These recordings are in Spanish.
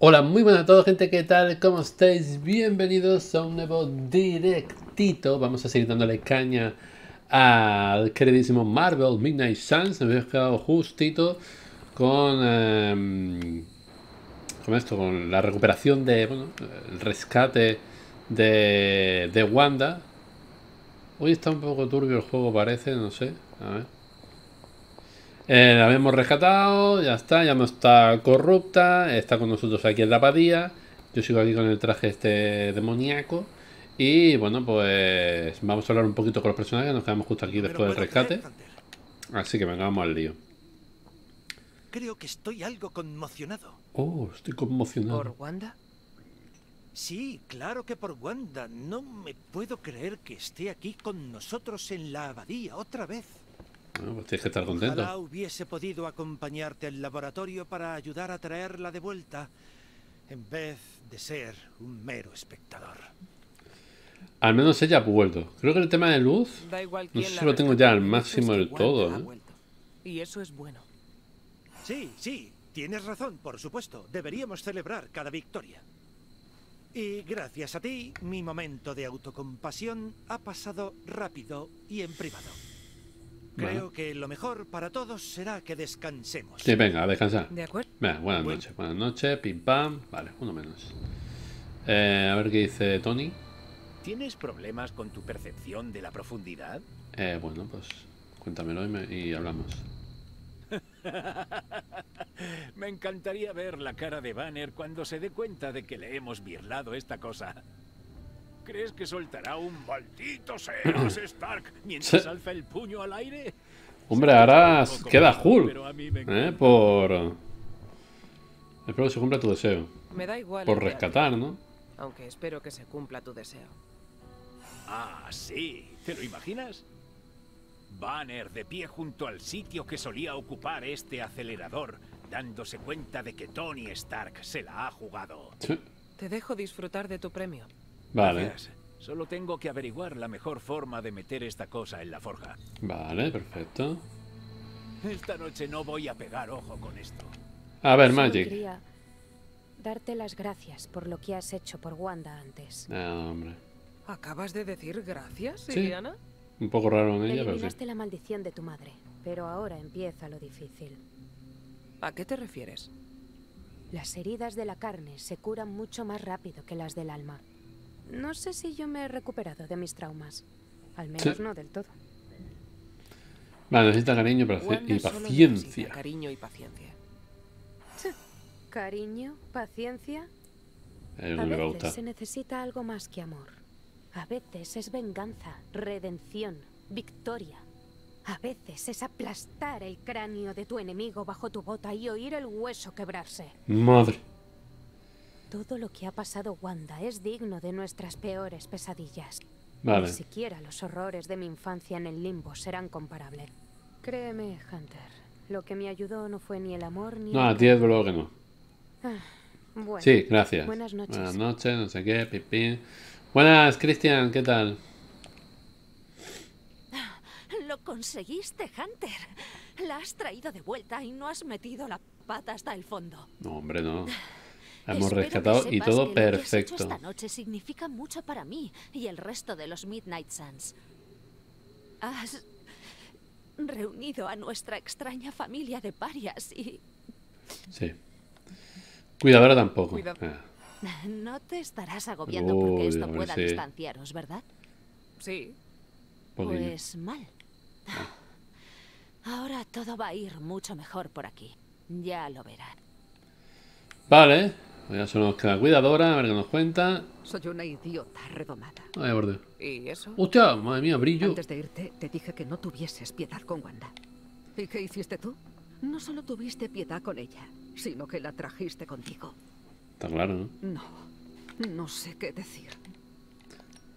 Hola, muy buenas a todos, gente, ¿qué tal? ¿Cómo estáis? Bienvenidos a un nuevo directito. Vamos a seguir dándole caña al queridísimo Marvel Midnight Suns. Nos hemos quedado justito con la recuperación de, el rescate de Wanda. Hoy está un poco turbio el juego, parece, no sé, a ver. La habíamos rescatado, ya está, ya no está corrupta, está con nosotros aquí en la abadía. Yo sigo aquí con el traje este demoníaco. Y bueno, pues vamos a hablar un poquito con los personajes, nos quedamos justo aquí después del rescate. Así que venga, vamos al lío. Creo que estoy algo conmocionado. Oh, estoy conmocionado. ¿Por Wanda? Sí, claro que por Wanda. No me puedo creer que esté aquí con nosotros en la abadía otra vez. Bueno, pues tienes que estar contento. Ojalá hubiese podido acompañarte al laboratorio para ayudar a traerla de vuelta, en vez de ser un mero espectador. Al menos ella ha vuelto. Creo que el tema de luz, no sé si lo tengo ya al máximo del todo, ¿eh? Y eso es bueno. Sí, sí, tienes razón, por supuesto. Deberíamos celebrar cada victoria. Y gracias a ti, mi momento de autocompasión ha pasado rápido y en privado. Creo que lo mejor para todos será que descansemos. Sí, venga, a descansar. De acuerdo. Venga, buenas noches, pim pam. Vale, uno menos. A ver qué dice Tony. ¿Tienes problemas con tu percepción de la profundidad? Bueno, pues cuéntamelo y hablamos. Me encantaría ver la cara de Banner cuando se dé cuenta de que le hemos birlado esta cosa. ¿Crees que soltará un maldito seas Stark mientras alza el puño al aire? Hombre, ahora queda Hulk, espero que se cumpla tu deseo. Me da igual. Por rescatar, ¿no? Aunque espero que se cumpla tu deseo. Ah, sí. ¿Te lo imaginas? Banner de pie junto al sitio que solía ocupar este acelerador, dándose cuenta de que Tony Stark se la ha jugado. ¿Sí? Te dejo disfrutar de tu premio. Vale. Gracias. Solo tengo que averiguar la mejor forma de meter esta cosa en la forja. Vale, perfecto. Esta noche no voy a pegar ojo con esto. A ver, Magic. Quería darte las gracias por lo que has hecho por Wanda antes. No, hombre. ¿Acabas de decir gracias, Siriana? Sí. Un poco raro en ella, pero eliminaste la maldición de tu madre, pero ahora empieza lo difícil. ¿A qué te refieres? Las heridas de la carne se curan mucho más rápido que las del alma. No sé si yo me he recuperado de mis traumas. Al menos no del todo. Vale, necesita cariño y paciencia. Cariño y paciencia. Cariño, paciencia. A veces se necesita algo más que amor. A veces es venganza, redención, victoria. A veces es aplastar el cráneo de tu enemigo bajo tu bota y oír el hueso quebrarse. Madre. Todo lo que ha pasado Wanda es digno de nuestras peores pesadillas. Vale. Ni siquiera los horrores de mi infancia en el limbo serán comparables. Créeme, Hunter, lo que me ayudó no fue ni el amor ni... No, a ti es lo que no. Bueno, sí, gracias. Buenas noches. Buenas noches, no sé qué, pipín. Buenas, Cristian, ¿qué tal? Lo conseguiste, Hunter. La has traído de vuelta y no has metido la pata hasta el fondo. No, hombre, no. Hemos rescatado y todo perfecto. Esta noche significa mucho para mí y el resto de los Midnight Suns. Has reunido a nuestra extraña familia de parias y... Sí. Cuidadora tampoco. No te estarás agobiando porque esto pueda distanciaros, ¿verdad? Sí. Pues mal. Ahora todo va a ir mucho mejor por aquí. Ya lo verán. Vale. Ya solo nos queda cuidadora, a ver qué nos cuenta. Soy una idiota redomada. Ay, por Dios. ¿Y eso? ¡Hostia! Madre mía, brillo. Antes de irte, te dije que no tuvieses piedad con Wanda. ¿Y qué hiciste tú? No solo tuviste piedad con ella, sino que la trajiste contigo. Está claro, ¿no? No sé qué decir.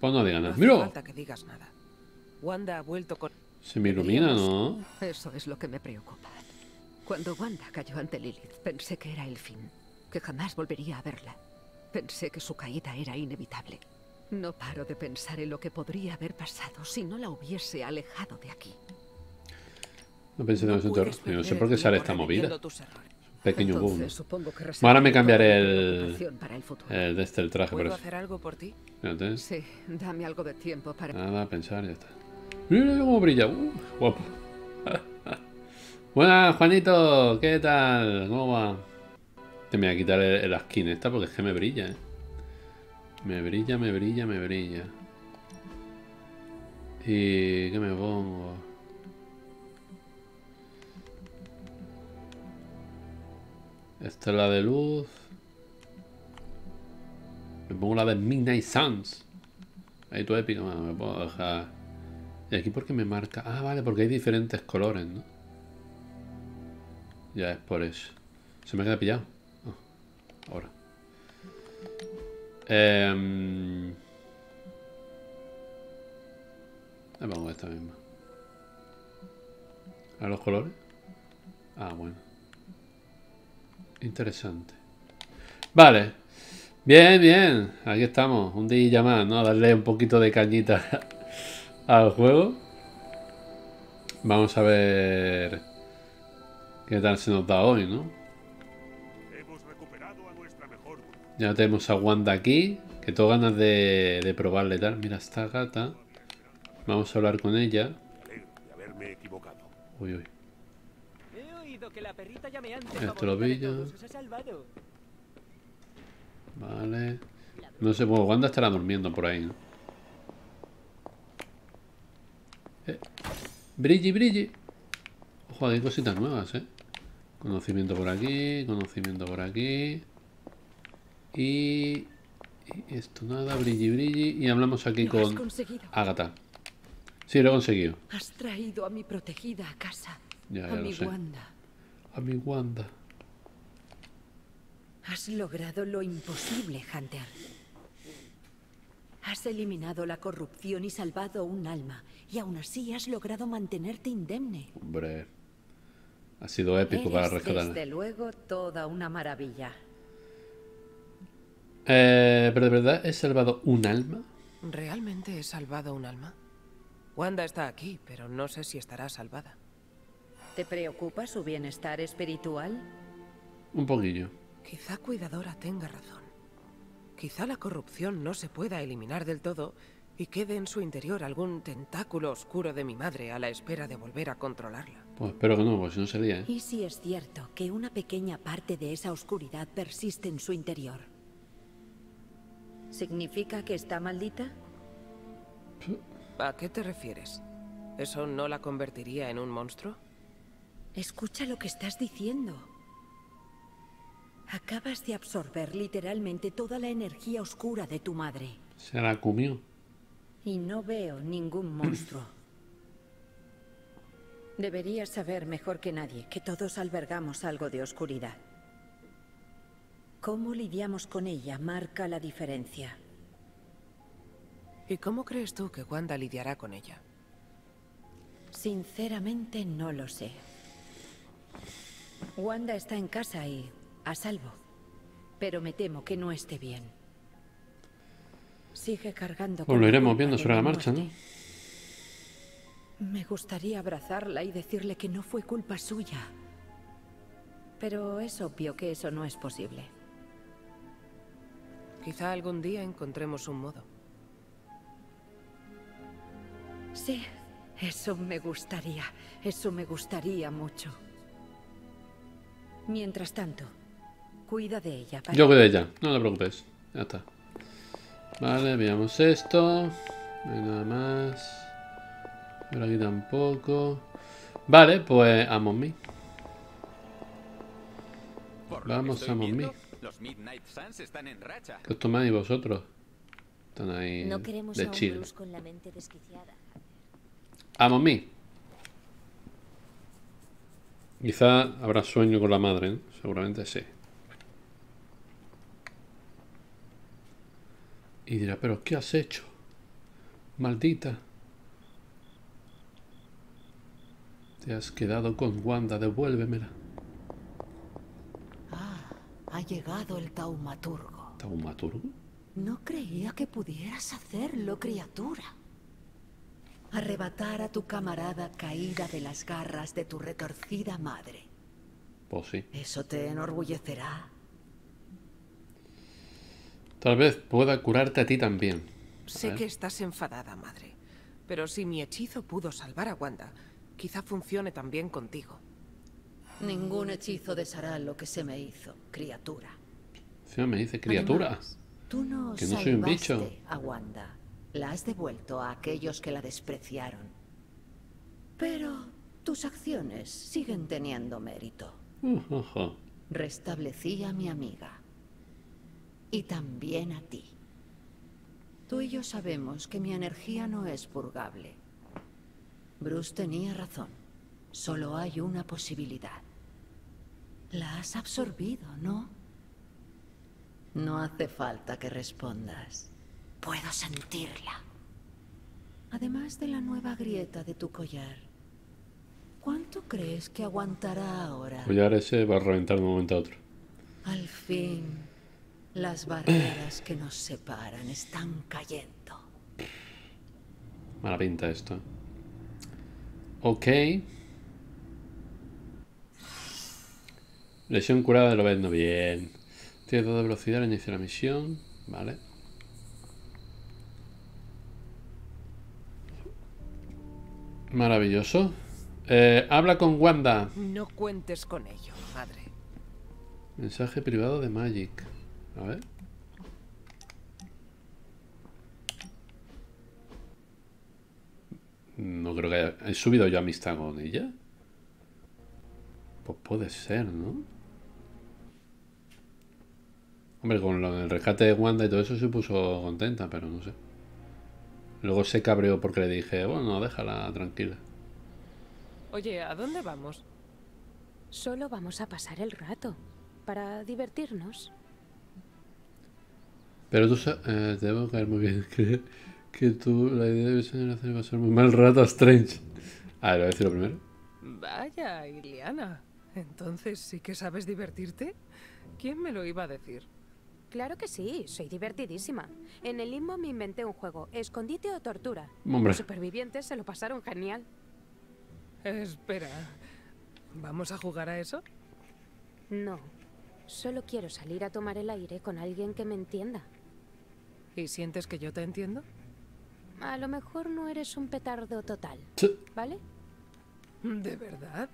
Pues no digas nada. ¡Mira! No falta que digas nada. Wanda ha vuelto con... Se me ilumina, ¿no? Eso es lo que me preocupa. Cuando Wanda cayó ante Lilith, pensé que era el fin, que jamás volvería a verla. Pensé que su caída era inevitable. No paro de pensar en lo que podría haber pasado si no la hubiese alejado de aquí. No pensé en eso. No sé por qué sale esta movida. Pequeño boom. Ahora me cambiaré el traje. ¿Puedo hacer algo por ti? Sí, dame algo de tiempo para... Nada, pensar, ya está. Mira cómo brilla. Guapo. Buenas, Juanito. ¿Qué tal? ¿Cómo va? Te me voy a quitar la esquina esta porque es que me brilla, ¿eh? Me brilla, me brilla, me brilla. ¿Y qué me pongo? Esta es la de luz. Me pongo la de Midnight Suns. Ahí tu épica, mano, me puedo dejar. ¿Y aquí por qué me marca? Ah, vale, porque hay diferentes colores, ¿no? Ya es por eso. Se me queda pillado. Oh, ahora. Me pongo esta misma. ¿A los colores? Ah, bueno. Interesante. Vale. Bien, bien. Aquí estamos. Un día más, ¿no? A darle un poquito de cañita al juego. Vamos a ver qué tal se nos da hoy, ¿no? Ya tenemos a Wanda aquí. Que tengo ganas de probarle tal. Mira esta gata. Vamos a hablar con ella. Uy, uy. Esto lo pillo. Vale. No sé, bueno, Wanda estará durmiendo por ahí, ¿no? Brilli, brilli. Ojo, hay cositas nuevas, ¿eh? Conocimiento por aquí. Conocimiento por aquí. Y esto nada, brilli, brilli. Y hablamos aquí con Agatha. Sí, lo he conseguido. Has traído a mi protegida a casa. Ya, ya lo sé. A mi Wanda. Has logrado lo imposible, Hunter. Has eliminado la corrupción y salvado un alma. Y aún así has logrado mantenerte indemne. Hombre, ha sido épico. Eres, para rescatarla, desde luego, toda una maravilla. ¿Pero de verdad he salvado un alma? ¿Realmente he salvado un alma? Wanda está aquí, pero no sé si estará salvada. ¿Te preocupa su bienestar espiritual? Un poquillo. Quizá Cuidadora tenga razón. Quizá la corrupción no se pueda eliminar del todo y quede en su interior algún tentáculo oscuro de mi madre a la espera de volver a controlarla. Pues espero que no, pues no sería, ¿eh? Y si es cierto que una pequeña parte de esa oscuridad persiste en su interior, ¿significa que está maldita? ¿A qué te refieres? ¿Eso no la convertiría en un monstruo? Escucha lo que estás diciendo. Acabas de absorber literalmente toda la energía oscura de tu madre. Se la comió. Y no veo ningún monstruo. Deberías saber mejor que nadie que todos albergamos algo de oscuridad. Cómo lidiamos con ella marca la diferencia. ¿Y cómo crees tú que Wanda lidiará con ella? Sinceramente no lo sé. Wanda está en casa y a salvo, pero me temo que no esté bien. Sigue cargando. Pues lo iremos viendo sobre la marcha, ¿no? Me gustaría abrazarla y decirle que no fue culpa suya, pero es obvio que eso no es posible. Quizá algún día encontremos un modo. Sí, eso me gustaría mucho. Mientras tanto, cuida de ella. Yo cuido de ella, no te preocupes. Ya está. Vale, veamos esto. No hay nada más. Por aquí tampoco. Vale, pues amo mí. Vamos, amo mí. Los Midnight Suns están en racha. ¿Qué os tomáis vosotros? Están ahí no de chill. Amo mí. Quizá habrá sueño con la madre, ¿eh? Seguramente sí. Y dirá, pero ¿qué has hecho? Maldita. Te has quedado con Wanda, devuélvemela. Ah, ha llegado el taumaturgo. ¿Taumaturgo? No creía que pudieras hacerlo, criatura. Arrebatar a tu camarada caída de las garras de tu retorcida madre. Pues sí. ¿Eso te enorgullecerá? Tal vez pueda curarte a ti también. Sé que estás enfadada, madre. Pero si mi hechizo pudo salvar a Wanda, quizá funcione también contigo. Ningún hechizo deshará lo que se me hizo, criatura. ¿Se me dice criatura? Además, tú no que no soy un bicho. A Wanda la has devuelto a aquellos que la despreciaron. Pero tus acciones siguen teniendo mérito. Restablecí a mi amiga. Y también a ti. Tú y yo sabemos que mi energía no es purgable. Bruce tenía razón. Solo hay una posibilidad. La has absorbido, ¿no? No hace falta que respondas. Puedo sentirla. Además de la nueva grieta de tu collar, ¿cuánto crees que aguantará ahora? El collar ese va a reventar de un momento a otro. Al fin, las barreras que nos separan están cayendo. Mala pinta esto. Ok. Lesión curada de Lobezno. Bien. Tiene 2 de velocidad al inicio de la misión. Vale. Maravilloso. Habla con Wanda. No cuentes con ello, madre. Mensaje privado de Magic. A ver. No creo que haya... ¿He subido yo amistad con ella? Pues puede ser, ¿no? Hombre, con el rescate de Wanda y todo eso se puso contenta, pero no sé. Luego se cabreó porque le dije, bueno, déjala tranquila. Oye, ¿a dónde vamos? Solo vamos a pasar el rato, para divertirnos. Pero tú sabes, te debo caer muy bien, que tú la idea de hacer pasar muy mal rato a Strange. A ver, voy a decirlo primero. Vaya, Illyanushka, entonces sí que sabes divertirte. ¿Quién me lo iba a decir? Claro que sí, soy divertidísima. En el limbo me inventé un juego, escondite o tortura. Hombre. Los supervivientes se lo pasaron genial. Espera, ¿vamos a jugar a eso? No, solo quiero salir a tomar el aire con alguien que me entienda. ¿Y sientes que yo te entiendo? A lo mejor no eres un petardo total, ¿vale? ¿De verdad?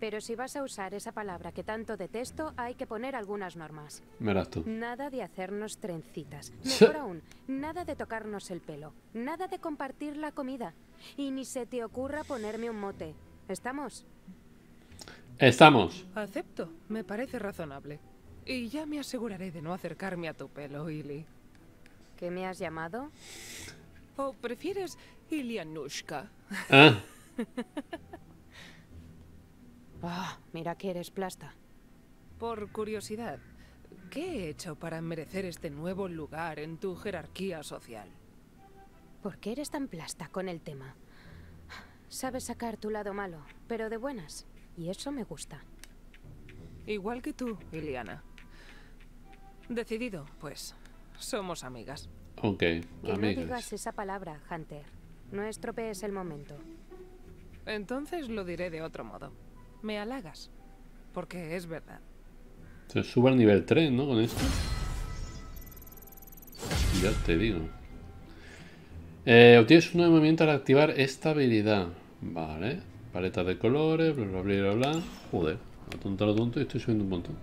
Pero si vas a usar esa palabra que tanto detesto, hay que poner algunas normas. Verás tú. Nada de hacernos trencitas. Mejor aún, nada de tocarnos el pelo. Nada de compartir la comida. Y ni se te ocurra ponerme un mote. ¿Estamos? Estamos. Acepto, me parece razonable. Y ya me aseguraré de no acercarme a tu pelo, Illy. ¿Qué me has llamado? ¿O prefieres Illyanushka? Ah. Oh, mira que eres plasta. Por curiosidad, ¿qué he hecho para merecer este nuevo lugar en tu jerarquía social? ¿Por qué eres tan plasta con el tema? Sabes sacar tu lado malo, pero de buenas, y eso me gusta. Igual que tú, Liliana. Decidido, pues, somos amigas. Ok, amigas. Que no digas esa palabra, Hunter. No estropees el momento. Entonces lo diré de otro modo. Me halagas, porque es verdad. Se sube al nivel 3, ¿no? Con esto. Ya te digo. Obtienes un nuevo movimiento al activar esta habilidad. Vale. Paleta de colores, bla, bla, bla, bla, bla. Joder, a lo tonto y estoy subiendo un montón.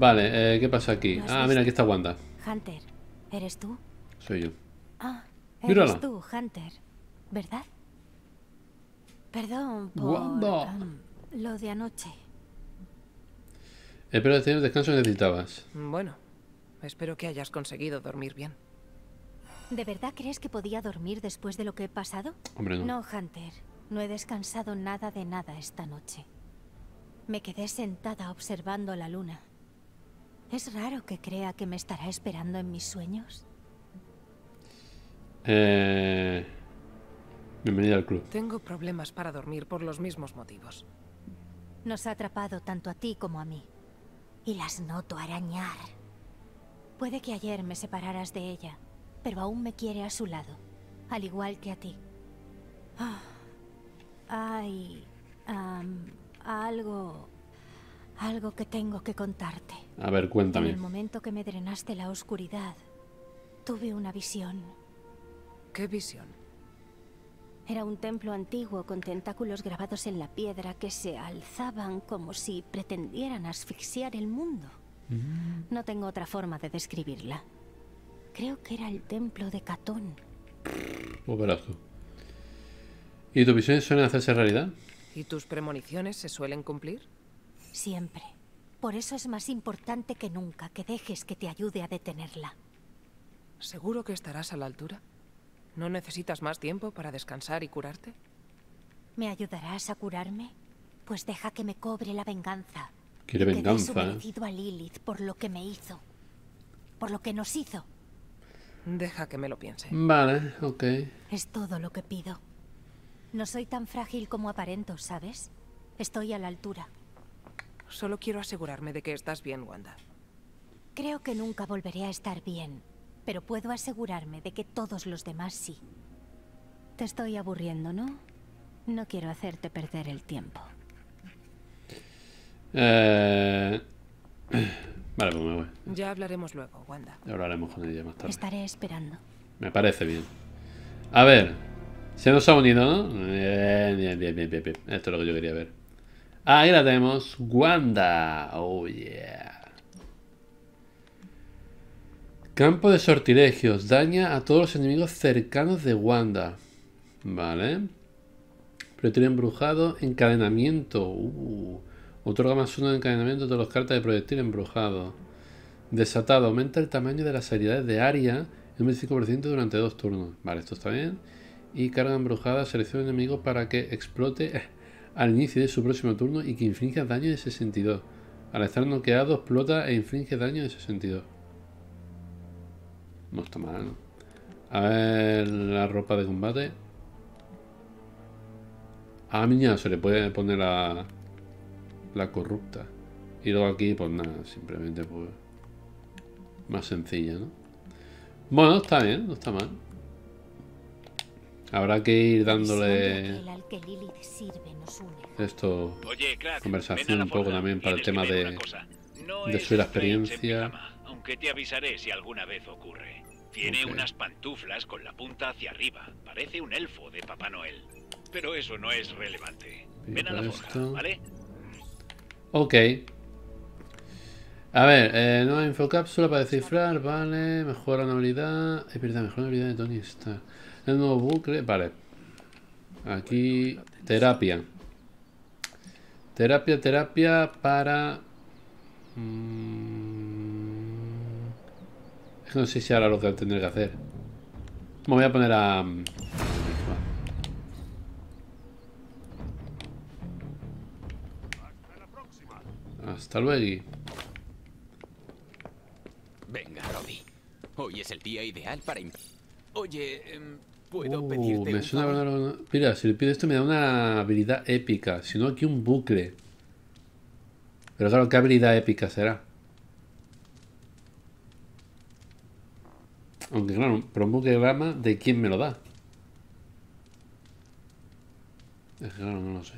Vale, ¿qué pasa aquí? Ah, mira, aquí está Wanda. Hunter, ¿eres tú? Soy yo. Ah, eres tú, Hunter, ¿verdad? Perdón por lo de anoche. Espero que tengas descanso que necesitabas. Bueno, espero que hayas conseguido dormir bien. ¿De verdad crees que podía dormir después de lo que he pasado? Hombre, no. No, Hunter. No he descansado nada de nada esta noche. Me quedé sentada observando la luna. Es raro que crea que me estará esperando en mis sueños. Bienvenida al club. Tengo problemas para dormir por los mismos motivos. Nos ha atrapado tanto a ti como a mí. Y las noto arañar. Puede que ayer me separaras de ella, pero aún me quiere a su lado, al igual que a ti. Hay Algo que tengo que contarte. A ver, cuéntame. En el momento que me drenaste la oscuridad, tuve una visión. ¿Qué visión? Era un templo antiguo con tentáculos grabados en la piedra que se alzaban como si pretendieran asfixiar el mundo. No tengo otra forma de describirla. Creo que era el templo de Catón. Operazo. ¿Y tus visiones suelen hacerse realidad? ¿Y tus premoniciones se suelen cumplir? Siempre. Por eso es más importante que nunca que dejes que te ayude a detenerla. ¿Seguro que estarás a la altura? ¿No necesitas más tiempo para descansar y curarte? ¿Me ayudarás a curarme? Pues deja que me cobre la venganza. Quiere venganza. Quedé sometido a Lilith por lo que me hizo. Por lo que nos hizo. Deja que me lo piense. Vale, ok. Es todo lo que pido. No soy tan frágil como aparento, ¿sabes? Estoy a la altura. Solo quiero asegurarme de que estás bien, Wanda. Creo que nunca volveré a estar bien, pero puedo asegurarme de que todos los demás sí. Te estoy aburriendo, ¿no? No quiero hacerte perder el tiempo. Vale, pues me voy. Ya hablaremos luego, Wanda. Ya hablaremos con ella más tarde. Estaré esperando. Me parece bien. A ver... Se nos ha unido, ¿no? Bien. Esto es lo que yo quería ver. Ahí la tenemos. Wanda. Oh, yeah. Campo de sortilegios. Daña a todos los enemigos cercanos de Wanda. Vale. Proyectil embrujado. Encadenamiento. Otorga +1 de encadenamiento de las cartas de proyectil embrujado. Desatado. Aumenta el tamaño de las habilidades de área en un 25% durante 2 turnos. Vale, esto está bien. Y carga embrujada, selecciona un enemigo para que explote al inicio de su próximo turno y que inflige daño de 62. Al estar noqueado, explota e inflige daño de 62. No está mal, ¿no? A ver la ropa de combate. A miña se le puede poner la corrupta. Y luego aquí, pues nada, simplemente pues más sencilla, ¿no? Bueno, está bien, no está mal. Habrá que ir dándole esto, conversación un poco también para el tema de subir la experiencia. Aunque te avisaré si alguna vez ocurre. Tiene unas pantuflas con la punta hacia arriba. Parece un elfo de Papá Noel. Pero eso no es relevante. Ven a la forja, ¿vale? Ok. A ver, nueva infocápsula para descifrar. Vale, mejora una habilidad. Es verdad, mejora una habilidad de Tony Stark. El nuevo bucle, vale. Aquí, terapia. Terapia para... Es que no sé si ahora lo que tendré que hacer. Me voy a poner a... Hasta luego. Venga, Robbie. Hoy es el día ideal para... Oye... ¿Puedo pedirte me suena una... Mira, si le pido esto me da una habilidad épica. Si no, aquí un bucle. Pero claro, ¿qué habilidad épica será? Aunque claro, pero un bucle de grama, ¿de quién me lo da? Es que claro, no lo sé.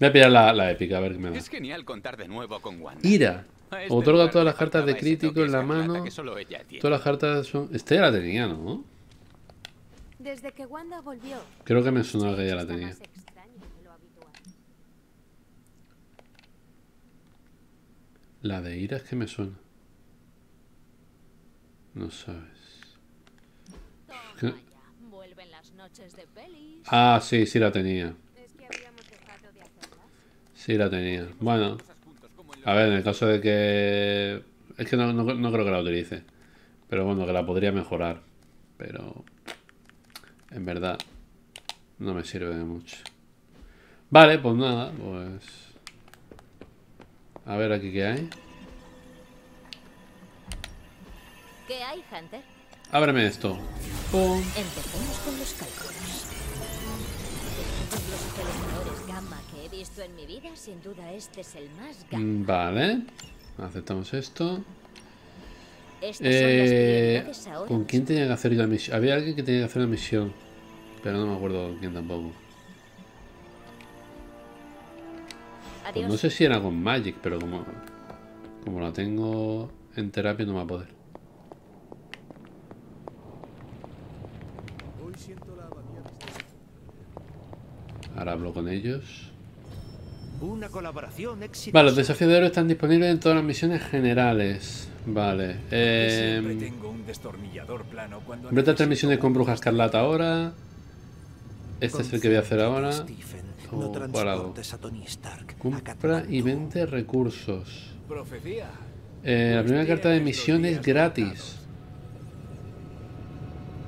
Voy a pillar la épica, a ver qué me da. Es genial contar de nuevo con Wanda. Ira. Otorga todas las cartas de crítico en la mano. Todas las cartas son... Esta ya la tenía, ¿no? Desde que Wanda volvió, creo que me sonaba que ya la tenía. La de ira es que me suena. No sabes. ¿Qué? Ah, sí, sí la tenía. Sí la tenía. Bueno... A ver, en el caso de que... Es que no creo que la utilice. Pero bueno, que la podría mejorar. Pero... En verdad... No me sirve de mucho. Vale, pues nada, pues... A ver aquí qué hay. ¿Qué hay, Hunter? Ábreme esto. ¡Pum! Empecemos con los cálculos. Los televisores gamma que he visto en mi vida, sin duda este es el más gamma. Vale, aceptamos esto. ¿Con quién tenía que hacer yo la misión? Había alguien que tenía que hacer la misión, pero no me acuerdo con quién tampoco. Adiós. Pues no sé si era con Magic, pero como la tengo en terapia no me va a poder. Ahora hablo con ellos. Una colaboración exitosa. Vale, los desafíos de oro están disponibles en todas las misiones generales. Vale. Completa 3 misiones con Bruja Escarlata ahora. Este es el que voy a hacer ahora. Compra y vende recursos. La primera carta de misión es gratis.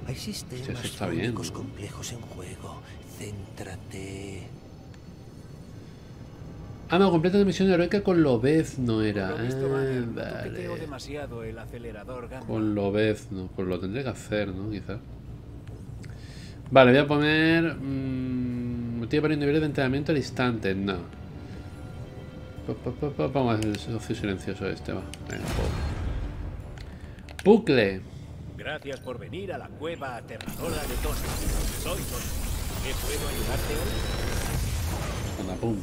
Hay sistemas físicos complejos en juego. Céntrate. Ah, no, completa la misión heroica con Lobezno era. Vale. Con Lobezno, pues lo tendré que hacer, ¿no? Quizás. Vale, voy a poner. Me estoy poniendo niveles de entrenamiento al instante, no. Vamos a hacer el socio silencioso este, va. Venga, ¡Bucle! Gracias por venir a la cueva aterradora de Tony. Soy Tony. ¿Qué puedo ayudarte hoy? Anda, pum.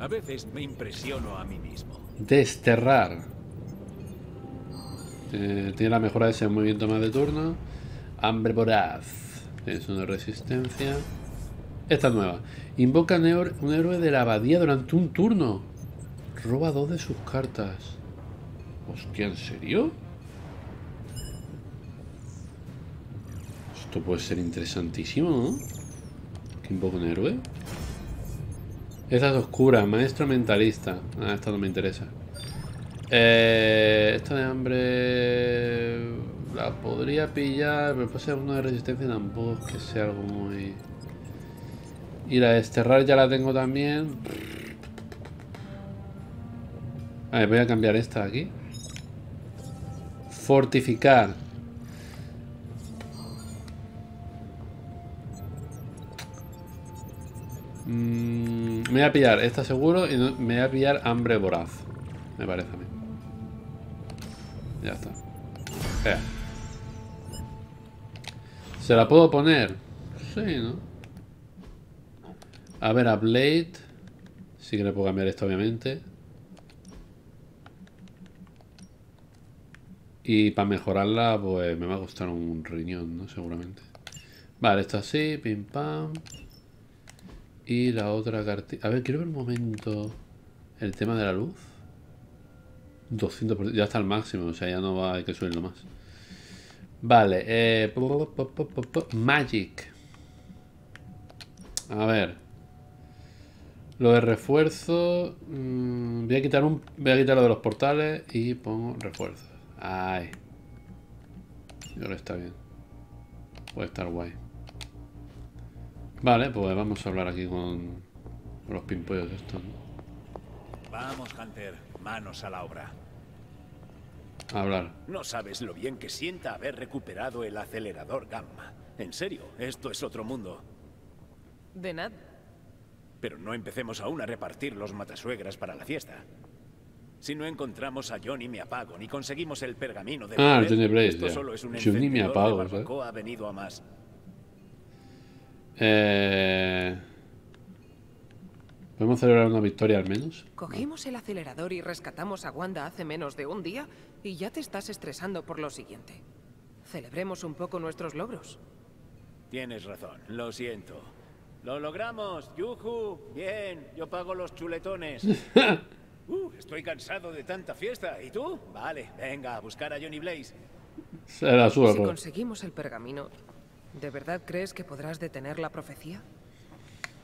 A veces me impresiono a mí mismo. Desterrar. Tiene la mejora de ese movimiento más de turno. Hambre voraz. Tienes una resistencia. Esta es nueva. Invoca un héroe de la abadía durante un turno. Roba 2 de sus cartas. Hostia, ¿en serio? Esto puede ser interesantísimo, ¿no? Que invoca un héroe. Esta es oscura, maestro mentalista. Ah, esta no me interesa. Esta de hambre la podría pillar, pero puede ser uno de resistencia tampoco, que sea algo muy... Y la de desterrar ya la tengo también. A ver, voy a cambiar esta de aquí. Fortificar. Me voy a pillar esta seguro y me voy a pillar hambre voraz. Me parece a mí. Ya está. ¿Se la puedo poner? Sí, ¿no? A ver, a Blade. Sí que le puedo cambiar esto, obviamente. Y para mejorarla, pues me va a costar un riñón, ¿no? Seguramente. Vale, esto así, pim pam. Y la otra cartita... A ver, quiero ver un momento el tema de la luz. 200%. Ya está al máximo, o sea, ya no va, hay que subirlo más. Vale. Magic. A ver. Lo de refuerzo... voy a quitar voy a quitar lo de los portales y pongo refuerzos. Ay. Ahora está bien. Puede estar guay. Vale, pues vamos a hablar aquí con los pimpollos estos, ¿no? Vamos, Hunter, manos a la obra. A hablar. No sabes lo bien que sienta haber recuperado el acelerador gamma. En serio, esto es otro mundo. De nada. Pero no empecemos aún a repartir los matasuegras para la fiesta. Si no encontramos a Johnny me apago, ni conseguimos el pergamino de... Ah, Johnny Blaze, esto solo es un encendedor me apago, de barbacoa, ¿sabes? Ha venido a más. ¿Podemos celebrar una victoria al menos? Cogimos el acelerador y rescatamos a Wanda hace menos de un día y ya te estás estresando por lo siguiente. Celebremos un poco nuestros logros. Tienes razón, lo siento. ¡Lo logramos! ¡Yujú! Bien, yo pago los chuletones. Estoy cansado de tanta fiesta. ¿Y tú? Vale, venga, a buscar a Johnny Blaze. Será su error. Si conseguimos el pergamino... ¿De verdad crees que podrás detener la profecía?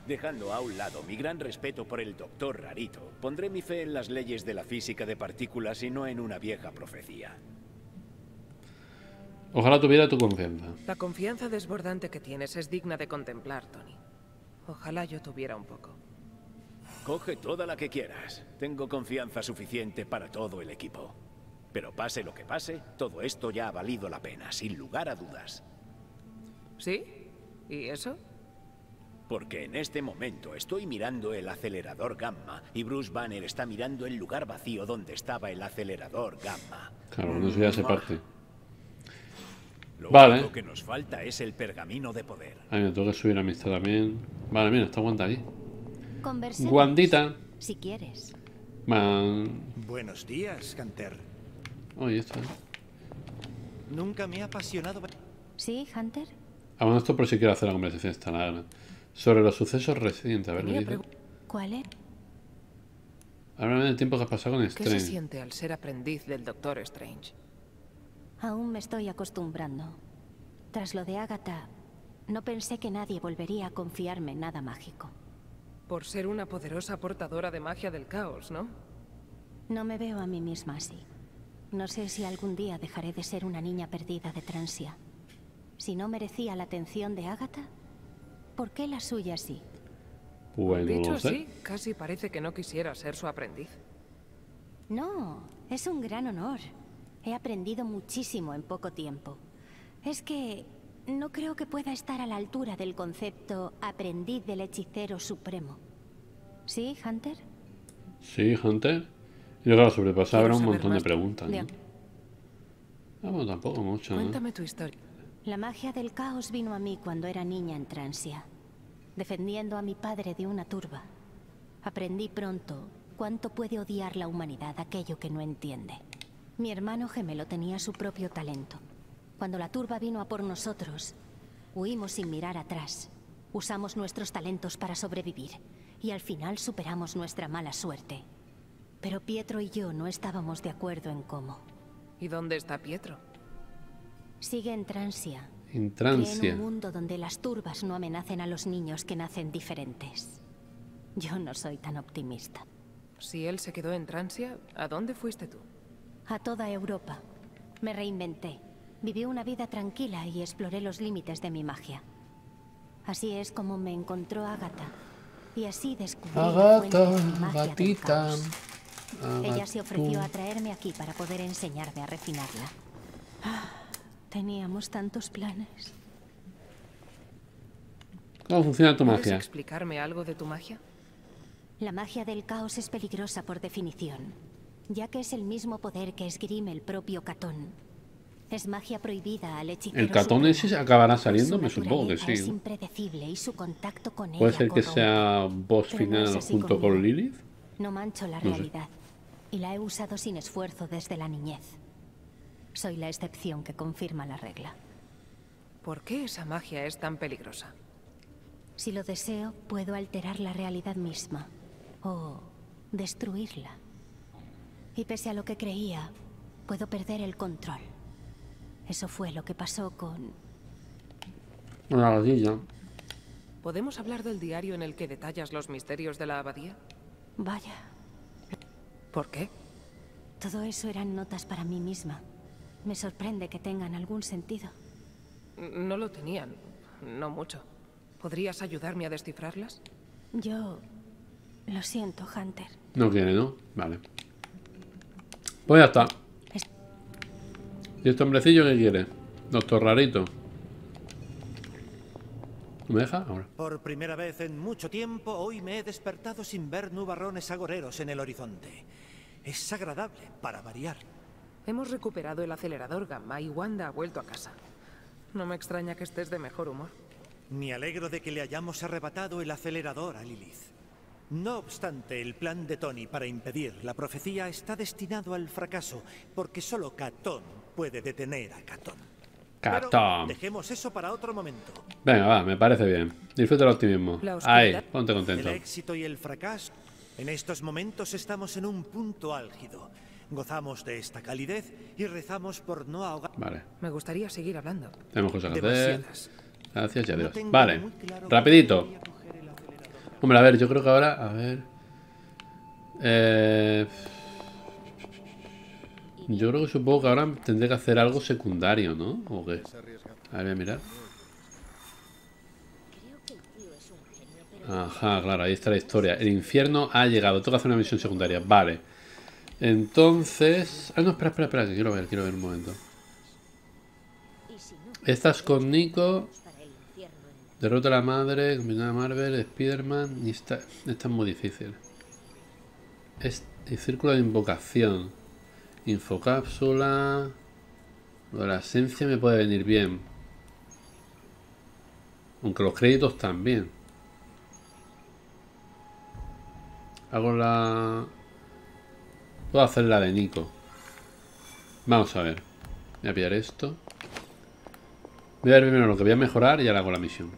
Dejando a un lado mi gran respeto por el doctor Rarito, pondré mi fe en las leyes de la física de partículas y no en una vieja profecía. Ojalá tuviera tu confianza. La confianza desbordante que tienes es digna de contemplar, Tony. Ojalá yo tuviera un poco. Coge toda la que quieras. Tengo confianza suficiente para todo el equipo. Pero pase lo que pase, todo esto ya ha valido la pena, sin lugar a dudas. ¿Sí? ¿Y eso? Porque en este momento estoy mirando el acelerador gamma y Bruce Banner está mirando el lugar vacío donde estaba el acelerador gamma. Claro, no se ya se parte. Vale. Lo único que nos falta es el pergamino de poder. Ah, me tengo que subir amistad también. Vale, mira, está Wanda aquí. Wandita. si quieres. Buenos días, Hunter. Ahí está. Nunca me ha apasionado. ¿Sí, Hunter? Aún esto por si quiero hacer la conversación esta larga. Sobre los sucesos recientes, a ver, ¿me dice? ¿Cuál es? Háblame del tiempo que has pasado con Strange. ¿Qué se siente al ser aprendiz del Doctor Strange? Aún me estoy acostumbrando. Tras lo de Agatha, no pensé que nadie volvería a confiarme en nada mágico. Por ser una poderosa portadora de magia del caos, ¿no? No me veo a mí misma así. No sé si algún día dejaré de ser una niña perdida de Transia. Si no merecía la atención de Agatha, ¿por qué la suya sí? Bueno, dicho así, casi parece que no quisiera ser su aprendiz. No, es un gran honor. He aprendido muchísimo en poco tiempo. Es que no creo que pueda estar a la altura del concepto aprendiz del hechicero supremo. ¿Sí, Hunter? Sí, Hunter. Yo claro, sobrepasar habrá un montón de preguntas, ¿no? Vamos, tampoco mucho, ¿no? Cuéntame tu historia. La magia del caos vino a mí cuando era niña en Transia, defendiendo a mi padre de una turba. Aprendí pronto cuánto puede odiar la humanidad aquello que no entiende. Mi hermano gemelo tenía su propio talento. Cuando la turba vino a por nosotros, huimos sin mirar atrás. Usamos nuestros talentos para sobrevivir y al final superamos nuestra mala suerte. Pero Pietro y yo no estábamos de acuerdo en cómo. ¿Y dónde está Pietro? Sigue en Transia. En Transia. En un mundo donde las turbas no amenacen a los niños que nacen diferentes. Yo no soy tan optimista. Si él se quedó en Transia, ¿a dónde fuiste tú? A toda Europa. Me reinventé. Viví una vida tranquila y exploré los límites de mi magia. Así es como me encontró Agatha. Y así descubrí Agatha, gatita. Ella se ofreció a traerme aquí para poder enseñarme a refinarla. Teníamos tantos planes. ¿Cómo funciona tu magia? ¿Puedes explicarme algo de tu magia? La magia del caos es peligrosa por definición, ya que es el mismo poder que esgrime el propio Catón. Es magia prohibida al hechicero. El Catón ese acabará saliendo, me supongo que sí. Es impredecible y su contacto con ella. Puede ser que sea boss final junto con Lilith. No mancho la realidad y la he usado sin esfuerzo desde la niñez. Soy la excepción que confirma la regla. ¿Por qué esa magia es tan peligrosa? Si lo deseo, puedo alterar la realidad misma o destruirla. Y pese a lo que creía, puedo perder el control. Eso fue lo que pasó con... la abadía. ¿Podemos hablar del diario en el que detallas los misterios de la abadía? Vaya. ¿Por qué? Todo eso eran notas para mí misma. Me sorprende que tengan algún sentido. No lo tenían. No mucho. ¿Podrías ayudarme a descifrarlas? Yo... lo siento, Hunter. No quiere, ¿no? Vale. Pues ya está. ¿Y este hombrecillo qué quiere? Doctor Rarito. ¿Me deja ahora? Por primera vez en mucho tiempo, hoy me he despertado sin ver nubarrones agoreros en el horizonte. Es agradable, para variar. Hemos recuperado el acelerador gamma y Wanda ha vuelto a casa. No me extraña que estés de mejor humor. Me alegro de que le hayamos arrebatado el acelerador a Lilith. No obstante, el plan de Tony para impedir la profecía está destinado al fracaso, porque solo Catón puede detener a Catón. Catón. Pero dejemos eso para otro momento. Venga, va, me parece bien. Disfruta el optimismo. Ahí, ponte contento. El éxito y el fracaso. En estos momentos estamos en un punto álgido. Gozamos de esta calidez y rezamos por no ahogar. Vale. Me gustaría seguir hablando. Tenemos cosas que hacer. Gracias y adiós. Vale, rapidito. Hombre, a ver, yo creo que ahora... a ver... yo creo que supongo que ahora tendré que hacer algo secundario, ¿no? ¿O qué? A ver, voy a mirar. Ajá, claro, ahí está la historia. El infierno ha llegado. Tengo que hacer una misión secundaria. Vale. Entonces... ah, no, espera, espera, espera. Que quiero ver un momento. Estás con Nico... derrota a la madre, combinada Marvel, Spider-Man, y esta es muy difícil. Es el círculo de invocación. Infocápsula. Lo de la esencia me puede venir bien. Aunque los créditos también. Hago la... Puedo hacer la de Nico. Vamos a ver. Voy a pillar esto. Voy a ver primero lo que voy a mejorar y ahora hago la misión.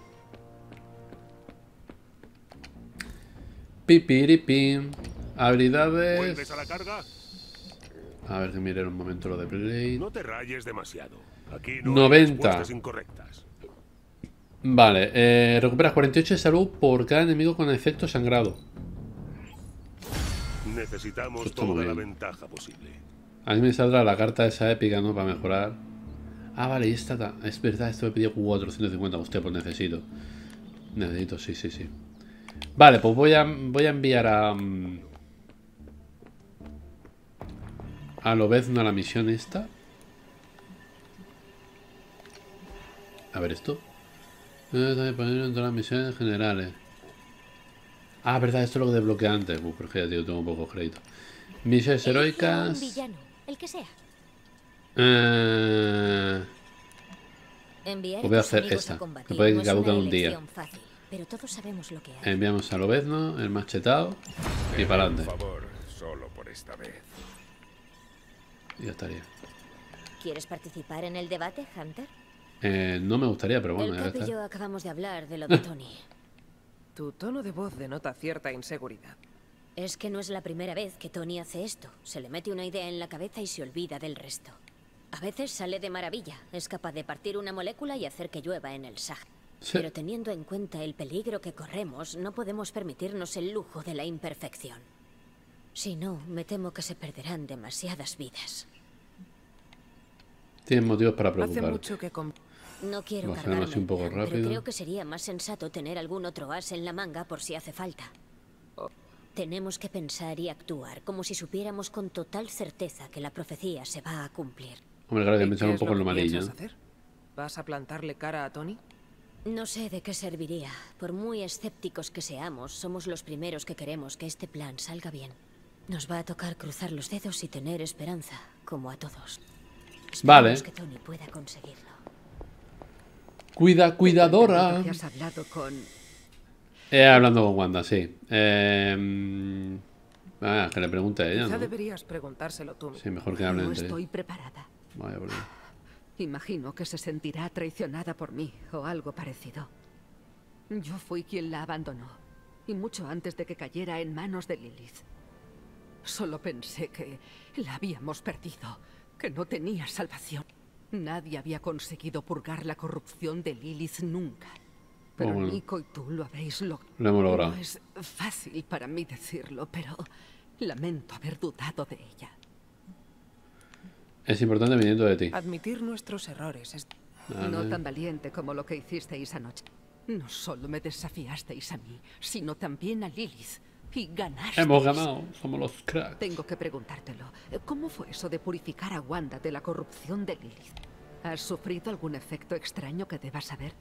Pipiripim. Habilidades. ¿Vuelves a la carga? A ver que mire un momento lo de Blade. No te rayes demasiado. Aquí no 90. Vale, recuperas 48 de salud por cada enemigo con efecto sangrado. Necesitamos toda la ventaja posible. A mí me saldrá la carta esa épica, ¿no? Para mejorar. Ah, vale, y esta... Es verdad, esto me pidió 450. Usted, pues necesito. Necesito, sí, sí, sí. Vale, pues voy a enviar a... A Lobezno a la misión esta. A ver esto. Poner en todas las misiones generales. Ah, verdad, esto es lo que desbloquea antes. Porque ya tío, tengo pocos créditos. Misiones heroicas. Villano, el que sea. Pues voy a hacer esta. Que puede que caduca un día. Fácil, pero todos sabemos lo que hay. Enviamos a Lobezno, el más chetado. Y para adelante. Por favor, solo por esta vez. Ya estaría. ¿Quieres participar en el debate, Hunter? No me gustaría, pero bueno. El Cap y yo acabamos de hablar de lo de Tony. Tu tono de voz denota cierta inseguridad. Es que no es la primera vez que Tony hace esto. Se le mete una idea en la cabeza y se olvida del resto. A veces sale de maravilla. Es capaz de partir una molécula y hacer que llueva en el Sahara. Sí. Pero teniendo en cuenta el peligro que corremos, no podemos permitirnos el lujo de la imperfección. Si no, me temo que se perderán demasiadas vidas. Tienes motivos para preocuparte. No quiero cargarme, así un poco rápido. Pero creo que sería más sensato tener algún otro as en la manga por si hace falta. Tenemos que pensar y actuar como si supiéramos con total certeza que la profecía se va a cumplir. Hombre, claro, hay que pensar un poco en lo malillo. ¿Vas a plantarle cara a Tony? No sé de qué serviría. Por muy escépticos que seamos, somos los primeros que queremos que este plan salga bien. Nos va a tocar cruzar los dedos y tener esperanza, como a todos. Vale. Que Tony pueda conseguirlo. Cuidadora. ¿Has hablado con...? Hablando con Wanda, sí. Que le pregunte a ella, ¿no? Ya deberías preguntárselo tú. Sí, mejor que hable entre. No estoy preparada. Vaya, por favor. Imagino que se sentirá traicionada por mí o algo parecido. Yo fui quien la abandonó y mucho antes de que cayera en manos de Lilith. Solo pensé que la habíamos perdido. Que no tenía salvación. Nadie había conseguido purgar la corrupción de Lilith nunca. Pero oh, bueno. Nico y tú lo habéis logrado. Lo hemos logrado. No es fácil para mí decirlo, pero lamento haber dudado de ella. Es importante viniendo de ti. Admitir nuestros errores es... Dale. No tan valiente como lo que hicisteis anoche. No solo me desafiasteis a mí, sino también a Lilith. Y ganasteis. Hemos ganado, somos los cracks. Tengo que preguntártelo. ¿Cómo fue eso de purificar a Wanda de la corrupción de Lilith? ¿Has sufrido algún efecto extraño que debas saber?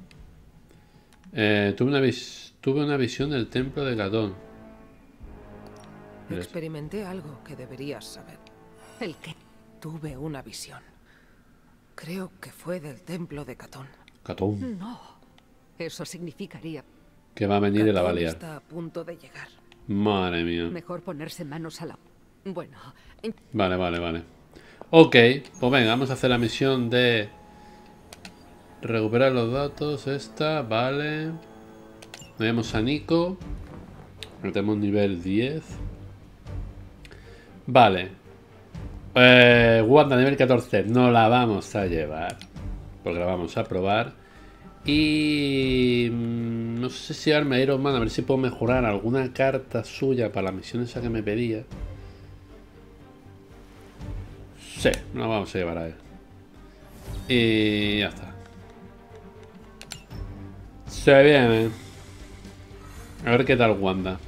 Tuve una visión del templo de Catón. Experimenté algo que deberías saber. ¿El qué? Tuve una visión. Creo que fue del templo de Catón. ¿Catón? No. Eso significaría... Que va a venir el avaliar. Está a punto de llegar. Madre mía. Mejor ponerse manos a la... Bueno... Vale, vale, vale. Ok, pues venga, vamos a hacer la misión de... Recuperar los datos, esta, vale. Vemos a Nico. Tenemos nivel 10. Vale. Wanda nivel 14, no la vamos a llevar. Porque la vamos a probar. Y... No sé si arme a Iron Man, a ver si puedo mejorar alguna carta suya para la misión esa que me pedía. Sí, no la vamos a llevar a él. Y ya está. Se viene. A ver qué tal Wanda.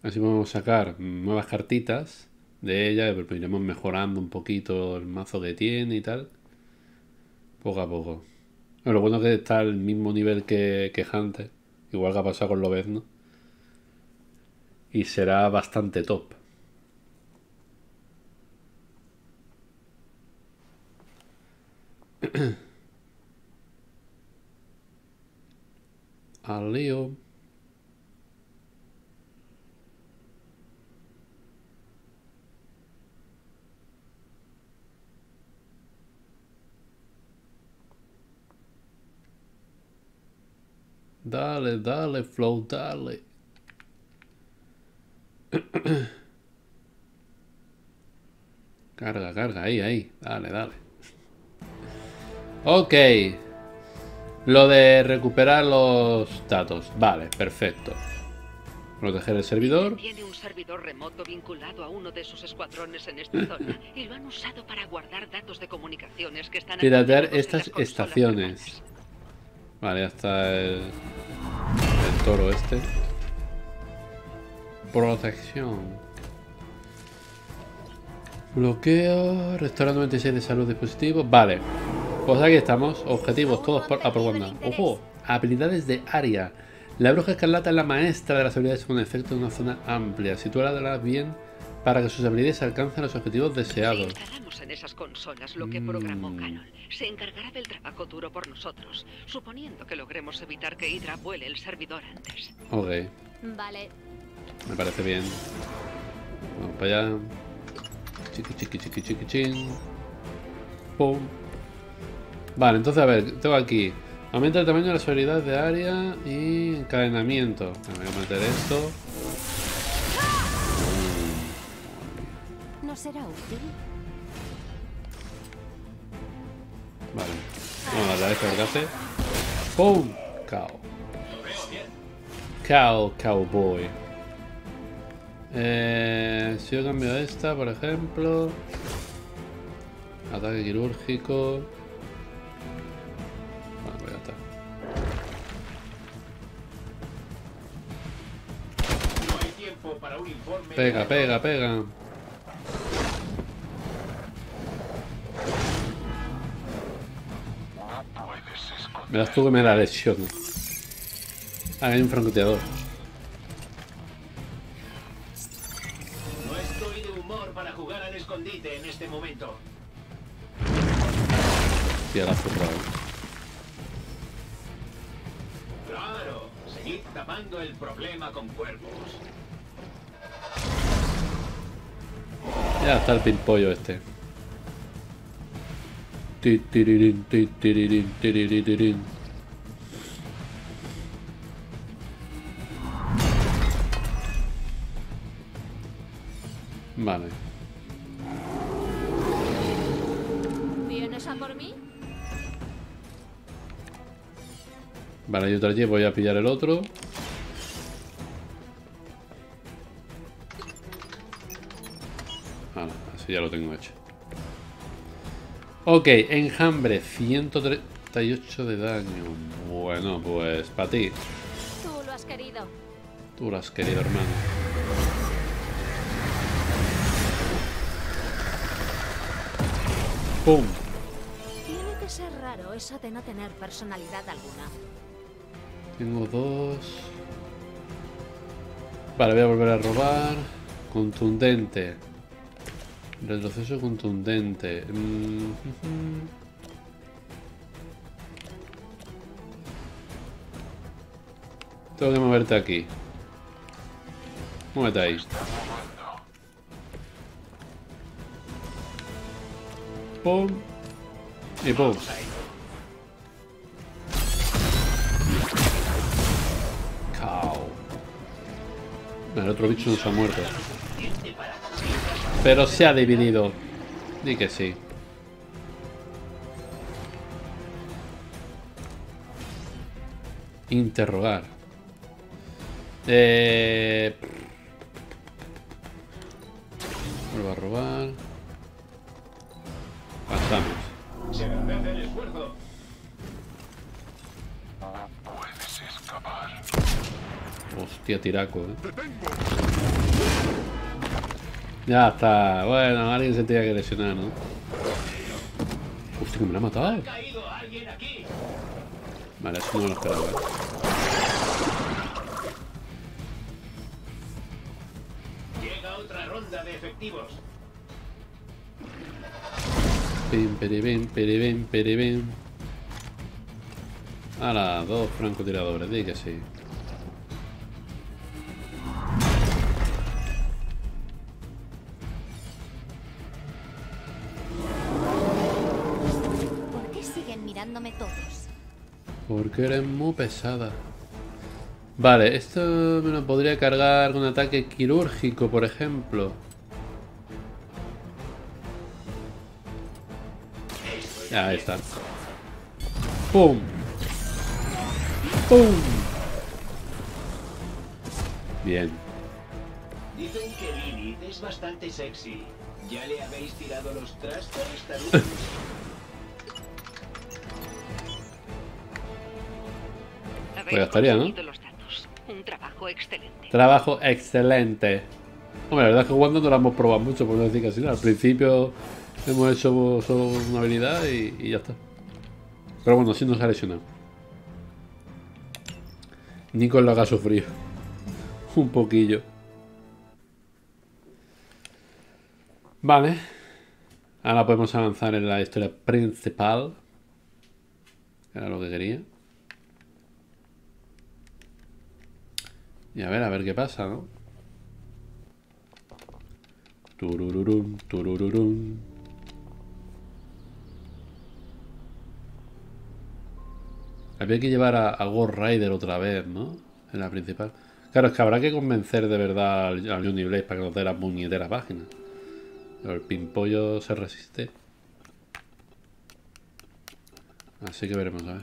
Así podemos sacar nuevas cartitas de ella, pero iremos mejorando un poquito el mazo que tiene y tal. Poco a poco. Lo bueno es que está al mismo nivel que Hunter. Igual que ha pasado con Lobezno, ¿no? y será bastante top. Al lío. Dale, dale, Flow, dale. Carga, carga, ahí, ahí. Dale, dale. Ok. Lo de recuperar los datos. Vale, perfecto. Proteger el servidor. Tiene un servidor remoto vinculado a uno de sus escuadrones en esta zona y lo han usado para guardar datos de comunicaciones que están... Piratear estas estaciones. Vale, ya está el toro este. Protección. Bloqueo. Restaurar 96 de salud dispositivo. Vale. Pues aquí estamos. Objetivos todos por Wanda. ¡Ojo! Habilidades de área. La bruja escarlata es la maestra de las habilidades con efecto en una zona amplia. Sitúala bien para que sus habilidades alcancen los objetivos deseados. Si instalamos en esas consolas lo que programó Canon, se encargará del trabajo duro por nosotros, suponiendo que logremos evitar que Hydra vuele el servidor antes. Ok. Vale. Me parece bien. Vamos para allá. Chiqui, chiqui, chiqui, chiqui, chin. Pum. Vale, entonces a ver, tengo aquí. Aumenta el tamaño de la seguridad de área y encadenamiento. Me voy a meter esto. ¿Será útil? Vale. Vamos a darle a descargarse. ¡Pum! Cao. Cao, cowboy. Si yo cambio esta, por ejemplo. Ataque quirúrgico. Vale, pues ya está. No hay tiempo para un informe. Pega, pega, pega. Me das tú que me la lesiono. Ah, hay un francoteador. No estoy de humor para jugar al escondite en este momento. Tía, la has cerrado. Claro, seguid tapando el problema con cuerpos. Ya está el pimpollo este. Tiririn, tiririn, tiririn. Vale. ¿Vienes a por mí? Vale, yo te la llevo, voy a pillar el otro. Vale, así ya lo tengo hecho. Ok, enjambre, 138 de daño. Bueno, pues para ti. Tú lo has querido. Tú lo has querido, hermano. ¡Pum! Tiene que ser raro eso de no tener personalidad alguna. Tengo dos. Vale, voy a volver a robar. Contundente. Retroceso contundente. Tengo que moverte aquí. Muévete ahí. Pum. Y pum. Cao. El otro bicho no se ha muerto. Pero se ha dividido. Di que sí. Interrogar. Vuelvo a robar. Pasamos. Puedes escapar. Hostia, tiraco, Ya está. Bueno, alguien se tenía que lesionar, ¿no? Hostia, que me la ha matado. Vale, eso no me lo esperaba. demanda de efectivos. Ven, pereven, pereven, pereven. Ahora, dos francotiradores, di que sí. ¿Por qué siguen mirándome todos? Porque eres muy pesada. Vale, esto me lo podría cargar con un ataque quirúrgico, por ejemplo. Ahí está. ¡Pum! ¡Pum! Bien. Dicen que Lilith es bastante sexy. ¿Ya le habéis tirado los trastos a esta luz? Pues ya estaría, ¿no? Un trabajo excelente. Trabajo excelente. Hombre, la verdad es que jugando no la hemos probado mucho, por no decir casi nada. Al principio hemos hecho solo una habilidad y ya está. Pero bueno, sí nos ha lesionado. Nico lo haga sufrir. Un poquillo. Vale. Ahora podemos avanzar en la historia principal. Era lo que quería. Y a ver qué pasa, ¿no? Turururum, turururum. Había que llevar a Ghost Rider otra vez, ¿no? En la principal. Claro, es que habrá que convencer de verdad a Johnny Blaze para que nos dé la puñetera página. Pero el pimpollo se resiste. Así que veremos, a ver.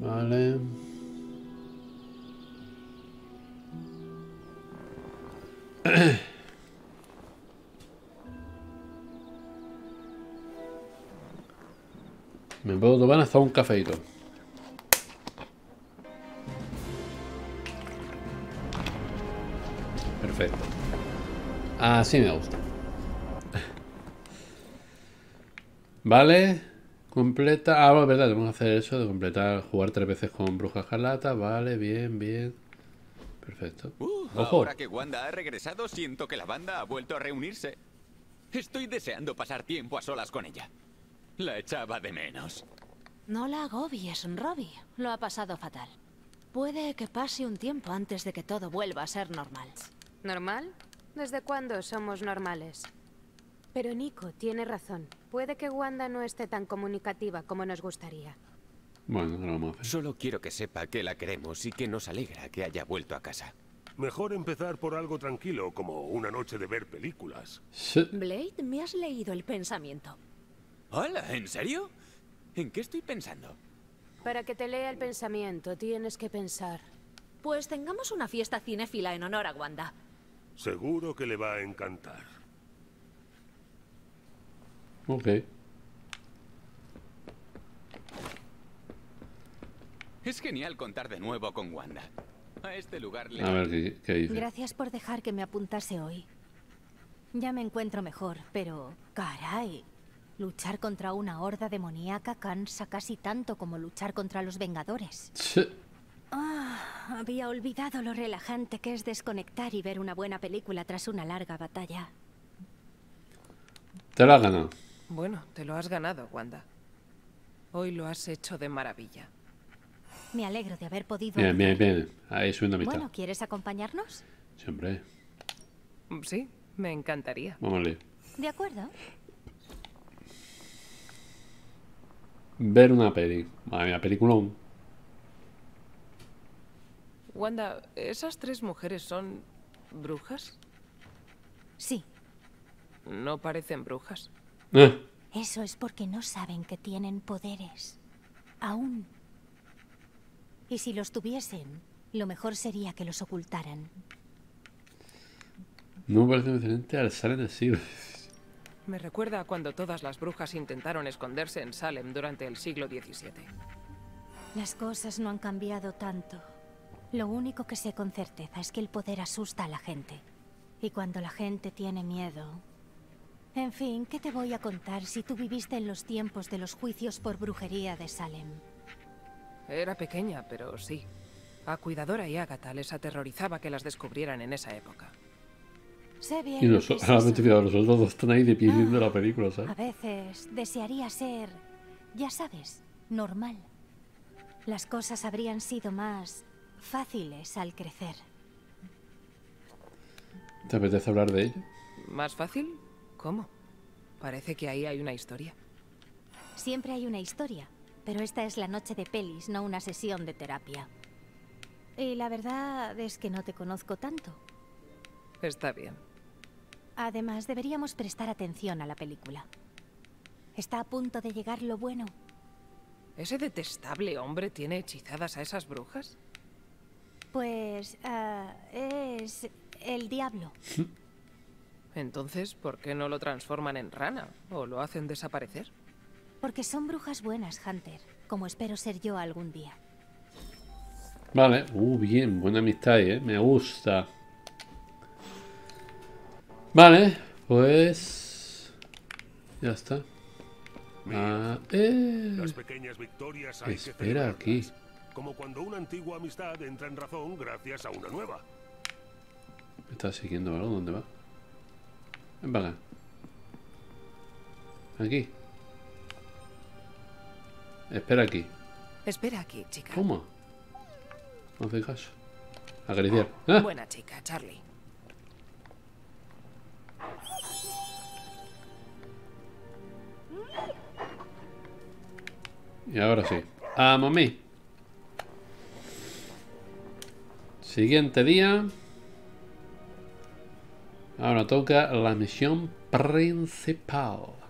Vale. Me puedo tomar hasta un cafeíto. Perfecto. Así me gusta. Vale. Completa. Ah, bueno, es verdad, tenemos que hacer eso de completar, jugar 3 veces con Bruja Escarlata. Vale, bien, bien. Perfecto. Ojo. Ahora que Wanda ha regresado, siento que la banda ha vuelto a reunirse. Estoy deseando pasar tiempo a solas con ella. La echaba de menos. No la agobies, Robbie. Lo ha pasado fatal. Puede que pase un tiempo antes de que todo vuelva a ser normal. ¿Normal? ¿Desde cuándo somos normales? Pero Nico tiene razón. Puede que Wanda no esté tan comunicativa como nos gustaría. Bueno, no lo vamos a hacer. Solo quiero que sepa que la queremos y que nos alegra que haya vuelto a casa. Mejor empezar por algo tranquilo, como una noche de ver películas. Sí. Blade, me has leído el pensamiento. Hola, ¿en serio? ¿En qué estoy pensando? Para que te lea el pensamiento, tienes que pensar. Pues tengamos una fiesta cinéfila en honor a Wanda. Seguro que le va a encantar. Ok. Es genial contar de nuevo con Wanda. A este lugar le... A ver, ¿qué dice? Gracias por dejar que me apuntase hoy. Ya me encuentro mejor, pero... ¡Caray! Luchar contra una horda demoníaca cansa casi tanto como luchar contra los Vengadores. Sí. Ah, había olvidado lo relajante que es desconectar y ver una buena película tras una larga batalla. Te lo has ganado. Bueno, te lo has ganado, Wanda. Hoy lo has hecho de maravilla. Me alegro de haber podido... Bien, bien, bien. Ahí es una mitad. Bueno, ¿quieres acompañarnos? Siempre. Sí, me encantaría. Vámonos. De acuerdo. Ver una peli. Madre mía, peliculón. Wanda, ¿esas 3 mujeres son brujas? Sí. No parecen brujas. Eso es porque no saben que tienen poderes. Aún. Y si los tuviesen, lo mejor sería que los ocultaran. No me parece diferente al Salem de Silver. Me recuerda a cuando todas las brujas intentaron esconderse en Salem durante el siglo XVII. Las cosas no han cambiado tanto. Lo único que sé con certeza es que el poder asusta a la gente. Y cuando la gente tiene miedo... En fin, ¿qué te voy a contar si tú viviste en los tiempos de los juicios por brujería de Salem? Era pequeña, pero sí. A Cuidadora y Agatha les aterrorizaba que las descubrieran en esa época. Sé bien. Y los soldados están ahí de pie viendo la película, ¿sabes? A veces desearía ser, ya sabes, normal. Las cosas habrían sido más fáciles al crecer. ¿Te apetece hablar de ello? ¿Más fácil? ¿Cómo? Parece que ahí hay una historia. Siempre hay una historia, pero esta es la noche de pelis, no una sesión de terapia. Y la verdad es que no te conozco tanto. Está bien. Además, deberíamos prestar atención a la película. Está a punto de llegar lo bueno. ¿Ese detestable hombre tiene hechizadas a esas brujas? Pues... es... el diablo. Entonces, ¿por qué no lo transforman en rana? ¿O lo hacen desaparecer? Porque son brujas buenas, Hunter. Como espero ser yo algún día. Vale. Bien. Buena amistad, ¿eh? Me gusta. Vale. Pues... ya está. Las pequeñas victorias hay que celebrarlas, aquí. Como cuando una antigua amistad entra en razón gracias a una nueva. ¿Me estás siguiendo, verdad? ¿Dónde va? Vale. Aquí. Espera aquí. Espera aquí, chica. ¿Cómo? No hace caso. Acariciar. ¿Ah? Buena chica, Charlie. Y ahora sí. ¡Ah, mami! Siguiente día. Ahora toca la misión principal.